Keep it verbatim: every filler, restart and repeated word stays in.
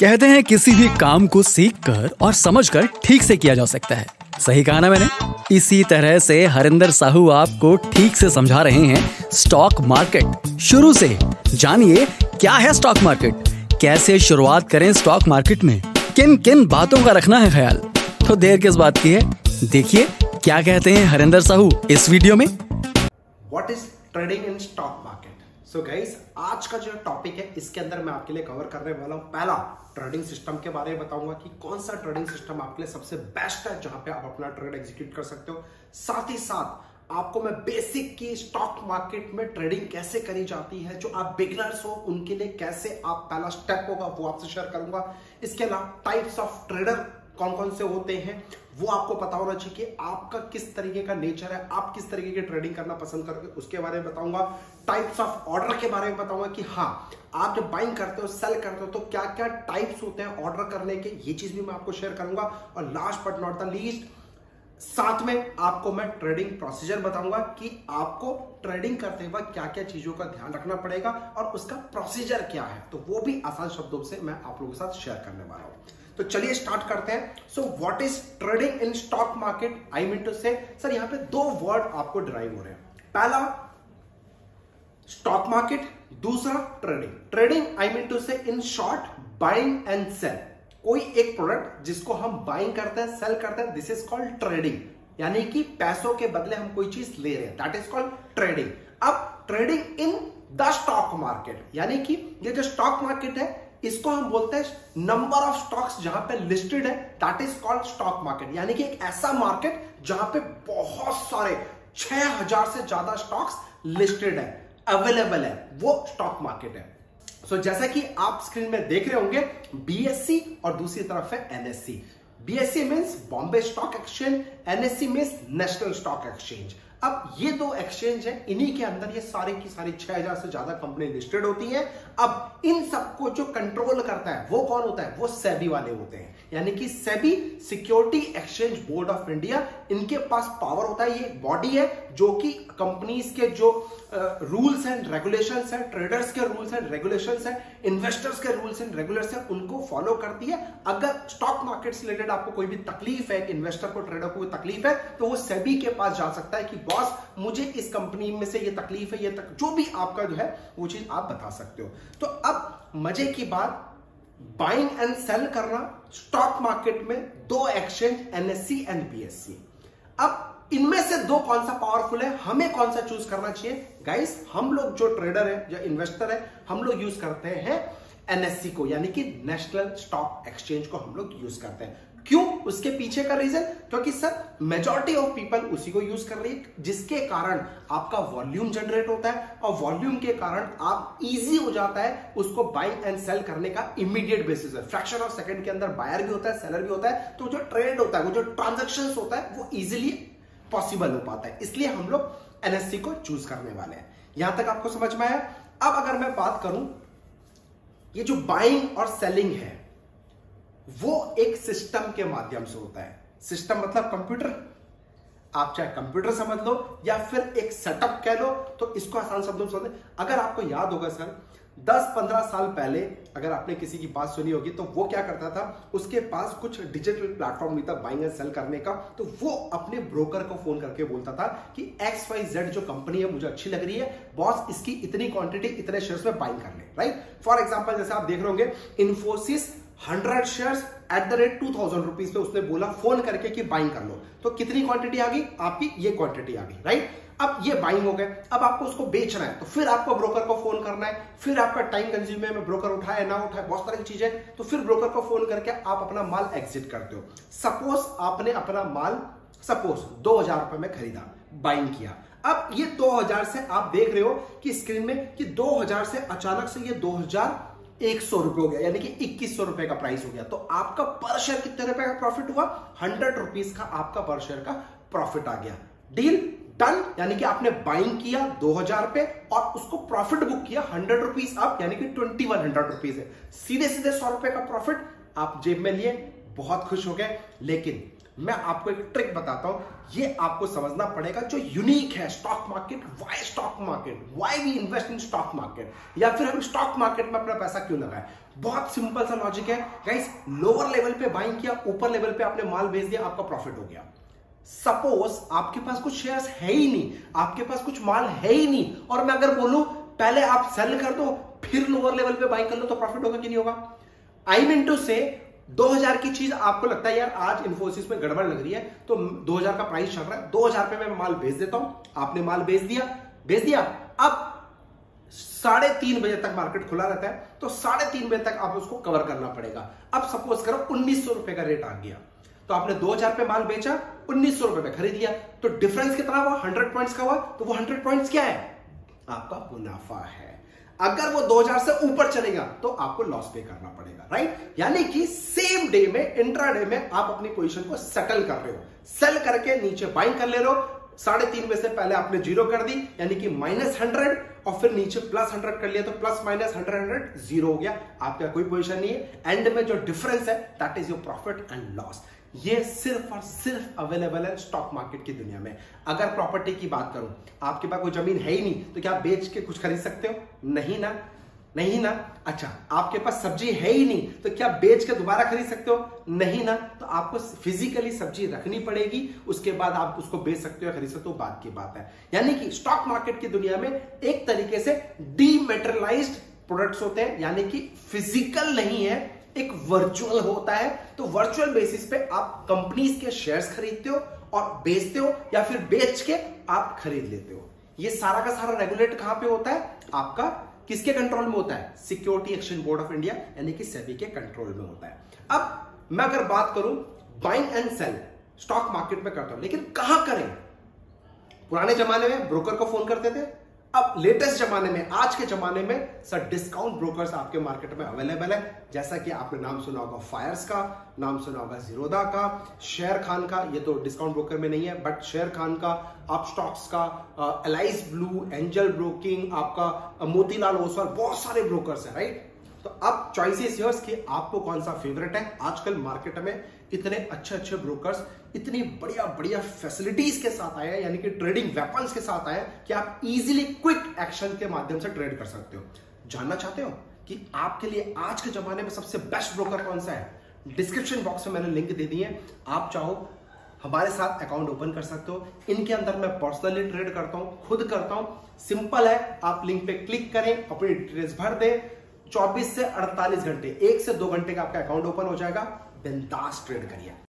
कहते हैं किसी भी काम को सीखकर और समझकर ठीक से किया जा सकता है। सही कहा ना मैंने? इसी तरह से हरिंदर साहू आपको ठीक से समझा रहे हैं स्टॉक मार्केट। शुरू से जानिए क्या है स्टॉक मार्केट, कैसे शुरुआत करें स्टॉक मार्केट में, किन किन बातों का रखना है ख्याल। तो देर किस बात की है, देखिए क्या कहते हैं हरिंदर साहू इस वीडियो में। What is trading in stock market. So guys, आज का जो टॉपिक है इसके अंदर मैं आपके लिए कवर करने वाला हूँ। पहला ट्रेडिंग सिस्टम के बारे में बताऊंगा कि कौन सा ट्रेडिंग सिस्टम आपके लिए सबसे बेस्ट है जहां पे आप अपना ट्रेड एग्जीक्यूट कर सकते हो। साथ ही साथ आपको मैं बेसिक की स्टॉक मार्केट में ट्रेडिंग कैसे करी जाती है, जो आप बिगिनर्स हो उनके लिए कैसे आप पहला स्टेप होगा वो आपसे शेयर करूंगा। इसके अलावा टाइप्स ऑफ ट्रेडर कौन कौन से होते हैं वो आपको पता होना चाहिए कि आपका किस तरीके का नेचर है, आप किस तरीके की ट्रेडिंग करना पसंद करोगे उसके बारे में बताऊंगा। टाइप्स ऑफ ऑर्डर के बारे में बताऊंगा कि हाँ आप जब बाइंग करते हो सेल करते हो तो क्या क्या टाइप्स होते हैं ऑर्डर करने के, ये चीज भी मैं आपको शेयर करूंगा। और last but not the least, साथ में आपको मैं ट्रेडिंग प्रोसीजर बताऊंगा कि आपको ट्रेडिंग करते वक्त क्या क्या चीजों का ध्यान रखना पड़ेगा और उसका प्रोसीजर क्या है, तो वो भी आसान शब्दों से मैं आप लोगों के साथ शेयर करने वाला हूं। तो चलिए स्टार्ट करते हैं। So what is trading in stock market. I mean to say sir यहां पे दो वर्ड आपको ड्राइव हो रहे हैं, पहला स्टॉक मार्केट, दूसरा trading. Trading I mean to say in short buying and sell. कोई एक प्रोडक्ट जिसको हम बाइंग करते हैं सेल करते हैं, दिस इज कॉल्ड ट्रेडिंग, यानी कि पैसों के बदले हम कोई चीज ले रहे हैं, दैट इज कॉल्ड ट्रेडिंग। अब trading in the stock market, यानी कि ये जो स्टॉक मार्केट है इसको हम बोलते हैं नंबर ऑफ स्टॉक्स जहां पे लिस्टेड है, that is called stock market. यानी कि एक ऐसा मार्केट जहां पे बहुत सारे छह हज़ार से ज्यादा स्टॉक्स लिस्टेड है, अवेलेबल है, वो स्टॉक मार्केट है। सो so, जैसा कि आप स्क्रीन में देख रहे होंगे बीएससी और दूसरी तरफ है NSC. BSC means Bombay stock exchange, NSC means national stock exchange. अब ये दो एक्सचेंज है, इन्हीं के अंदर ये सारे की सारी छह हज़ार से ज्यादा कंपनी लिस्टेड होती है। अब इन सबको जो कंट्रोल करता है वो कौन होता है, वो सेबी वाले होते हैं, यानी कि SEBI security exchange board of India, इनके पास पावर होता है। ये बॉडी है जो कि कंपनीज के जो रूल्स एंड रेगुलेशंस है, ट्रेडर्स के रूल्स एंड रेगुलेशंस है, इन्वेस्टर्स के रूल्स एंड रेगुलेशंस है, उनको फॉलो करती है। अगर स्टॉक मार्केट से रिलेटेड आपको कोई भी तकलीफ है, इन्वेस्टर को ट्रेडर को कोई तकलीफ है, तो वो सेबी के पास जा सकता है कि बॉस मुझे इस कंपनी में से ये तकलीफ है, ये तक, जो भी आपका जो है वो चीज आप बता सकते हो। तो अब मजे की बात, बाइंग एंड सेल करना स्टॉक मार्केट में दो एक्सचेंज एनएससी एंड बीएससी। अब इनमें से दो कौन सा पावरफुल है, हमें कौन सा चूज करना चाहिए। गाइस हम लोग जो ट्रेडर है या इन्वेस्टर है हम लोग यूज करते हैं एनएससी को, यानी कि नेशनल स्टॉक एक्सचेंज को हम लोग यूज करते हैं। क्यों, उसके पीछे का रीजन क्योंकि सर मेजॉरिटी ऑफ पीपल उसी को यूज कर रही है, जिसके कारण आपका वॉल्यूम जनरेट होता है और वॉल्यूम के कारण आप इजी हो जाता है उसको बाइंग एंड सेल करने का इमीडिएट बेसिस है। फ्रैक्शन ऑफ सेकंड के अंदर बायर भी होता है सेलर भी होता है, तो जो ट्रेड होता है वो जो ट्रांजेक्शन होता है वो इजिली पॉसिबल हो पाता है, इसलिए हम लोग एनएससी को चूज करने वाले हैं। यहां तक आपको समझ में आया। अब अगर मैं बात करूं ये जो बाइंग और सेलिंग है वो एक सिस्टम के माध्यम से होता है। सिस्टम मतलब कंप्यूटर, आप चाहे कंप्यूटर समझ लो या फिर एक सेटअप कह लो, तो इसको आसान शब्दों में। अगर आपको याद होगा सर दस पंद्रह साल पहले अगर आपने किसी की बात सुनी होगी तो वो क्या करता था, उसके पास कुछ डिजिटल प्लेटफॉर्म नहीं था बाइंग एंड सेल करने का, तो वो अपने ब्रोकर को फोन करके बोलता था कि एक्स वाई जेड जो कंपनी है मुझे अच्छी लग रही है बॉस, इसकी इतनी क्वांटिटी इतने शेयर्स में बाइंग कर ले, राइट। फॉर एग्जाम्पल जैसे आप देख रहे होंगे Infosys hundred shares at the rate two thousand rupees पे उसने बोला फोन करके कि बाइंग कर लो, तो कितनी क्वांटिटी आ गई आपकी, ये क्वांटिटी आ गई, राइट। अब ये बाइंग हो गए, अब आपको उसको बेचना है तो फिर आपको ब्रोकर को फोन करना है, फिर आपका टाइम कंज्यूम है, ब्रोकर उठाए ना उठाए बहुत सारी चीजें, तो फिर ब्रोकर को फोन करके आप अपना माल एग्जिट करते हो। सपोज आपने अपना माल सपोज दो हजार रुपए में खरीदा, बाइंग किया, अब ये दो हजार से आप देख रहे हो कि स्क्रीन में कि दो हजार से अचानक से ये दो हजार एक सौ रुपए हो गया, यानी कि इक्कीस सौ रुपए का प्राइस हो गया, तो आपका पर शेयर कितने रुपए का प्रॉफिट हुआ, हंड्रेड रुपीज का आपका पर शेयर का प्रॉफिट आ गया। डील डन, यानी कि आपने बाइंग किया दो हजार रुपए और उसको प्रॉफिट बुक किया हंड्रेड रुपीज आप, यानी कि ट्वेंटी वन हंड्रेड रुपीज है, सीधे सीधे सौ रुपए का प्रॉफिट आप जेब में लिए, बहुत खुश हो गए। लेकिन मैं आपको एक ट्रिक बताता हूं, ये आपको समझना पड़ेगा जो यूनिक है stock market. Why stock market, why we invest in stock market, या फिर हम स्टॉक मार्केट में अपना पैसा क्यों लगाएं। बहुत सिंपल सा लॉजिक है गाइस, लोअर लेवल पे बाइंग किया, ऊपर लेवल पे आपने माल बेच दिया, आपका प्रॉफिट हो गया। सपोज आपके पास कुछ शेयर्स है ही नहीं, आपके पास कुछ माल है ही नहीं, और मैं अगर बोलूं पहले आप सेल कर दो फिर लोअर लेवल पे बाइंग कर लो, तो प्रॉफिट होगा कि नहीं होगा। आई मीन टू से दो हज़ार की चीज आपको लगता है यार आज इनफोसिस में गड़बड़ लग रही है, तो दो हज़ार का प्राइस चल रहा है, दो हज़ार पे मैं माल बेच देता हूं, आपने माल बेच दिया बेच दिया अब साढ़े तीन बजे तक मार्केट खुला रहता है, तो साढ़े तीन बजे तक आप उसको कवर करना पड़ेगा। अब सपोज करो उन्नीस सौ रुपए का रेट आ गया, तो आपने दो हज़ार पे माल बेचा, उन्नीस सौ रुपए पे खरीद लिया, तो डिफरेंस कितना हुआ, हंड्रेड पॉइंट्स का हुआ। तो वो हंड्रेड पॉइंट्स क्या है, आपका मुनाफा है। अगर वो दो हज़ार से ऊपर चलेगा तो आपको लॉस पे करना पड़ेगा, राइट। यानी कि सेम डे में, इंट्राडे में आप अपनी पोजीशन को सेटल कर रहे हो, सेल करके नीचे बाइंग कर ले रहे हो। साढ़े तीन बजे से पहले आपने जीरो कर दी यानी कि माइनस हंड्रेड, और फिर नीचे प्लस हंड्रेड कर लिया तो plus minus hundred hundred zero हो गया, आपका कोई पोजीशन नहीं है। एंड में जो डिफरेंस है that is your profit and loss. ये सिर्फ और सिर्फ अवेलेबल है स्टॉक मार्केट की दुनिया में। अगर प्रॉपर्टी की बात करूं, आपके पास कोई जमीन है ही नहीं तो क्या आप बेच के कुछ खरीद सकते हो, नहीं ना, नहीं ना। अच्छा, आपके पास सब्जी है ही नहीं तो क्या बेच के दोबारा खरीद सकते हो, नहीं ना। तो आपको फिजिकली सब्जी रखनी पड़ेगी, उसके बाद आप उसको बेच सकते हो या खरीद सकते हो, बात की बात है। यानी कि स्टॉक मार्केट की दुनिया में एक तरीके से डीमेटेरियलाइज्ड प्रोडक्ट्स होते हैं, यानी कि फिजिकल नहीं है, एक वर्चुअल होता है। तो वर्चुअल बेसिस पे आप कंपनीज के शेयर्स खरीदते हो और बेचते हो, या फिर बेच के आप खरीद लेते हो। ये सारा का सारा रेगुलेट कहां पे होता है, आपका किसके कंट्रोल में होता है, security exchange board of India यानी कि सेबी के कंट्रोल में होता है। अब मैं अगर बात करूं buying and sell stock market में करता हूं, लेकिन कहां करें। पुराने जमाने में ब्रोकर को फोन करते थे, अब लेटेस्ट जमाने में, आज के जमाने में सर डिस्काउंट ब्रोकर्स आपके मार्केट में अवेलेबल है, जैसा कि आपने नाम सुना होगा फायर्स का, नाम सुना होगा जिरोदा का, शेयर खान का, ये तो डिस्काउंट ब्रोकर में नहीं है बट शेयर खान का, आप स्टॉक्स का, एलाइस ब्लू एंजल ब्रोकिंग, आपका मोतीलाल ओसवाल, बहुत सारे ब्रोकर्स है, राइट। तो अब चॉइसेस योर्स कि आपको कौन सा फेवरेट है। आजकल मार्केट में इतने अच्छे अच्छे ब्रोकर्स इतनी बढ़िया बढ़िया फैसिलिटीज के साथ आए हैं, यानी कि ट्रेडिंग वेपन्स के साथ आए हैं कि आप इजीली क्विक एक्शन के माध्यम से ट्रेड कर सकते हो। जानना चाहते हो कि आपके लिए आज के जमाने में सबसे बेस्ट ब्रोकर कौन सा है, डिस्क्रिप्शन बॉक्स में मैंने लिंक दे दी है, आप चाहो हमारे साथ अकाउंट ओपन कर सकते हो। इनके अंदर मैं पर्सनली ट्रेड करता हूँ, खुद करता हूँ, सिंपल है। आप लिंक पे क्लिक करें, अपनी डिटेल्स भर दें, चौबीस से अड़तालीस घंटे, एक से दो घंटे का आपका अकाउंट ओपन हो जाएगा, बिंदास ट्रेड करिए।